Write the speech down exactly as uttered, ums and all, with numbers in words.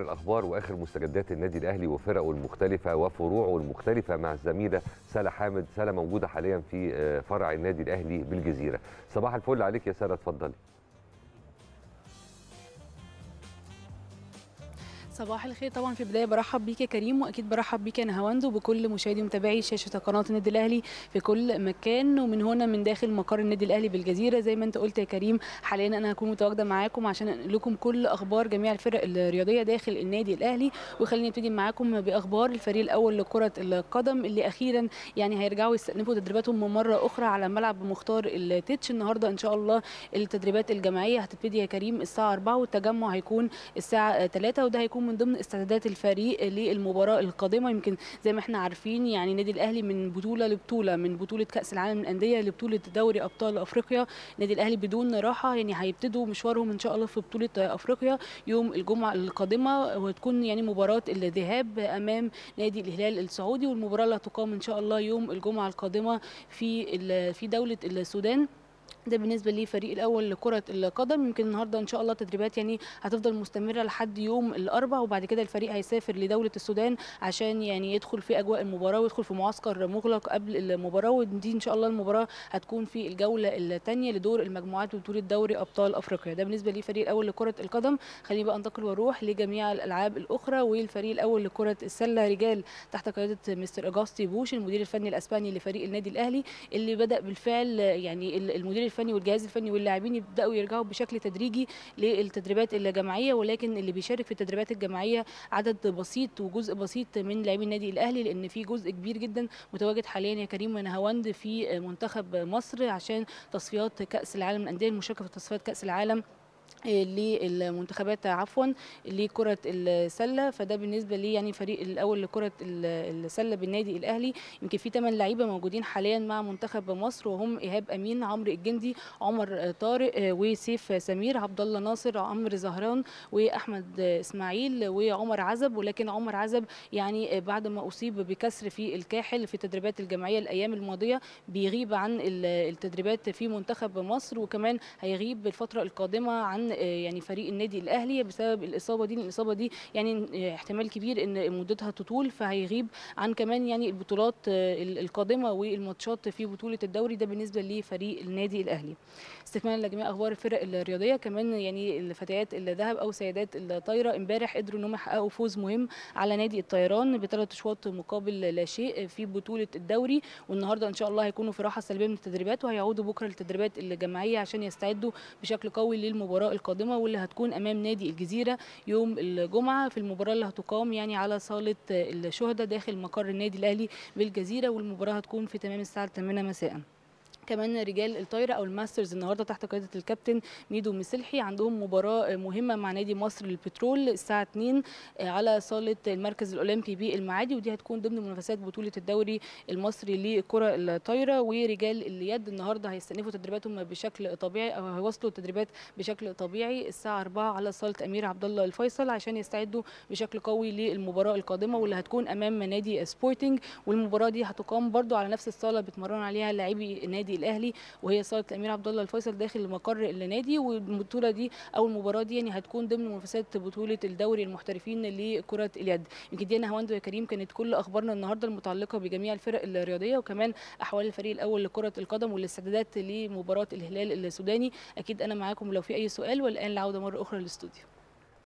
الأخبار وآخر مستجدات النادي الأهلي وفرقه المختلفة وفروعه المختلفة مع الزميلة سلا حامد. سلا موجودة حاليا في فرع النادي الأهلي بالجزيرة. صباح الفل عليك يا سلا، اتفضلي. صباح الخير. طبعا في البدايه برحب بيك يا كريم، واكيد برحب بيك يا نهاوند وبكل مشاهدي ومتابعي شاشه قناه النادي الاهلي في كل مكان، ومن هنا من داخل مقر النادي الاهلي بالجزيره. زي ما انت قلت يا كريم، حاليا انا هكون متواجده معاكم عشان انقل لكم كل اخبار جميع الفرق الرياضيه داخل النادي الاهلي. وخليني ابتدي معاكم باخبار الفريق الاول لكره القدم اللي اخيرا يعني هيرجعوا يستأنفوا تدريباتهم مره اخرى على ملعب مختار التتش. النهارده ان شاء الله التدريبات الجماعيه هتبتدي يا كريم الساعه أربعة، والتجمع هيكون الساعه ثلاثة، وده هيكون من ضمن استعدادات الفريق للمباراه القادمه. يمكن زي ما احنا عارفين يعني نادي الاهلي من بطوله لبطوله، من بطوله كاس العالم للانديه لبطوله دوري ابطال افريقيا، نادي الاهلي بدون راحه. يعني هيبتدوا مشوارهم ان شاء الله في بطوله افريقيا يوم الجمعه القادمه، وهتكون يعني مباراه الذهاب امام نادي الهلال السعودي، والمباراه اللي هتقام ان شاء الله يوم الجمعه القادمه في في دوله السودان. ده بالنسبه للفريق الاول لكره القدم. يمكن النهارده ان شاء الله التدريبات يعني هتفضل مستمره لحد يوم الاربعاء، وبعد كده الفريق هيسافر لدوله السودان عشان يعني يدخل في اجواء المباراه ويدخل في معسكر مغلق قبل المباراه، ودي ان شاء الله المباراه هتكون في الجوله الثانيه لدور المجموعات وبطوله دوري ابطال افريقيا. ده بالنسبه للفريق الاول لكره القدم. خليني بقى انتقل واروح لجميع الالعاب الاخرى. والفريق الاول لكره السله رجال تحت قياده مستر اجاستي بوش المدير الفني الاسباني لفريق النادي الاهلي، اللي بدا بالفعل يعني المدير الفني والجهاز الفني واللاعبين يبداوا يرجعوا بشكل تدريجي للتدريبات الجماعيه، ولكن اللي بيشارك في التدريبات الجماعيه عدد بسيط وجزء بسيط من لاعبي النادي الاهلي، لان في جزء كبير جدا متواجد حاليا يا كريم ونهاوند في منتخب مصر عشان تصفيات كاس العالم للانديه، المشاركه في تصفيات كاس العالم للمنتخبات عفوا لكره السله. فده بالنسبه لي يعني فريق الاول لكره السله بالنادي الاهلي. يمكن في ثمان لعيبه موجودين حاليا مع منتخب مصر، وهم ايهاب امين، عمرو الجندي، عمر طارق، وسيف سمير، عبد الله ناصر، عمر زهران، واحمد اسماعيل، وعمر عزب. ولكن عمر عزب يعني بعد ما اصيب بكسر في الكاحل في التدريبات الجماعيه الايام الماضيه بيغيب عن التدريبات في منتخب مصر، وكمان هيغيب الفتره القادمه عن يعني فريق النادي الاهلي بسبب الاصابه دي. الاصابه دي يعني احتمال كبير ان مدتها تطول، فهيغيب عن كمان يعني البطولات القادمه والماتشات في بطوله الدوري. ده بالنسبه لفريق النادي الاهلي. استكمالا لجميع اخبار الفرق الرياضيه، كمان يعني الفتيات الذهب او سيدات الطايره امبارح قدروا انهم يحققوا فوز مهم على نادي الطيران بثلاث اشواط مقابل لا شيء في بطوله الدوري. والنهارده ان شاء الله هيكونوا في راحه سلبيه من التدريبات، وهيعودوا بكره للتدريبات الجماعيه عشان يستعدوا بشكل قوي للمباراه القادمه، واللي هتكون امام نادي الجزيره يوم الجمعه في المباراه اللي هتقام يعني على صاله الشهداء داخل مقر النادي الاهلي بالجزيره، والمباراه هتكون في تمام الساعه الثامنة مساء. كمان رجال الطايره او الماسترز النهارده تحت قياده الكابتن ميدو مسلحي عندهم مباراه مهمه مع نادي مصر للبترول الساعه اتنين على صاله المركز الاولمبي بالمعادي، ودي هتكون ضمن منافسات بطوله الدوري المصري لكره الطايره. ورجال اليد النهارده هيستأنفوا تدريباتهم بشكل طبيعي او هيواصلوا التدريبات بشكل طبيعي الساعه أربعة على صاله امير عبد الله الفيصل عشان يستعدوا بشكل قوي للمباراه القادمه، واللي هتكون امام نادي سبورتنج. والمباراه دي هتقام برده على نفس الصاله بيتمرن عليها لاعبي نادي الاهلي، وهي صاله الامير عبد الله الفيصل داخل مقر النادي. والبطوله دي او المباراه دي يعني هتكون ضمن منافسات بطوله الدوري المحترفين لكره اليد. يمكن دي نهاوند يا كريم كانت كل اخبارنا النهارده المتعلقه بجميع الفرق الرياضيه، وكمان احوال الفريق الاول لكره القدم والاستعدادات لمباراه الهلال السوداني. اكيد انا معاكم لو في اي سؤال، والان العوده مره اخرى للاستوديو.